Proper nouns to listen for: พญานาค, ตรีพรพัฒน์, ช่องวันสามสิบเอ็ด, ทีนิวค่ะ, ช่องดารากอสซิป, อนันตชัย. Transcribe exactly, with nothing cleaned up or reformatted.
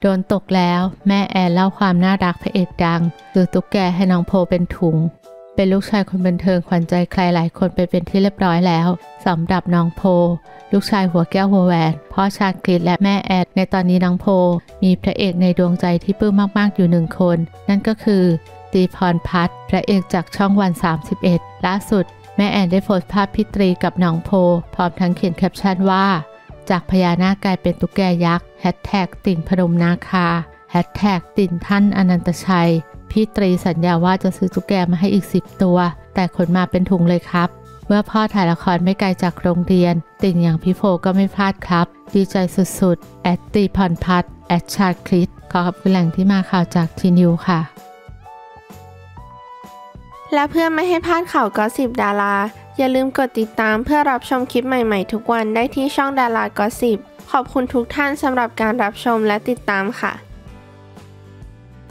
โดนตกแล้วแม่แอนเล่าความน่ารักพระเอกดังซื้อตุ๊กแกให้น้องโพเป็นถุงเป็นลูกชายคนบันเทิงขวัญใจใครหลายคนไปเป็นที่เรียบร้อยแล้วสำหรับน้องโพลูกชายหัวแก้วหัวแหวนพ่อชาคริสและแม่แอดในตอนนี้น้องโพมีพระเอกในดวงใจที่ปลื้มมากๆอยู่หนึ่งคนนั่นก็คือตรีพรพัฒน์พระเอกจากช่องวันสามสิบเอ็ดล่าสุดแม่แอนได้โพสต์ภาพพี่ตรีกับน้องโพพร้อมทั้งเขียนแคปชั่นว่าจากพญานาคกลายเป็นตุ๊กแกยักษ์แฮชแท็กติ่งพนมนาคาแฮชแท็กติ่งท่านอนันตชัยพี่ตรีสัญญาว่าจะซื้อตุ๊กแกมาให้อีกสิบตัวแต่ขนมาเป็นถุงเลยครับเมื่อพ่อถ่ายละครไม่ไกลจากโรงเรียนติ่งอย่างพี่โพก็ไม่พลาดครับดีใจสุดๆแอดตรีพรพัฒน์แอดชาคริสขอขอบคุณแหล่งที่มาข่าวจากทีนิวค่ะและเพื่อไม่ให้พลาดข่าวกอสซิปดาราอย่าลืมกดติดตามเพื่อรับชมคลิปใหม่ๆทุกวันได้ที่ช่องดารากอสซิปขอบคุณทุกท่านสำหรับการรับชมและติดตามค่ะ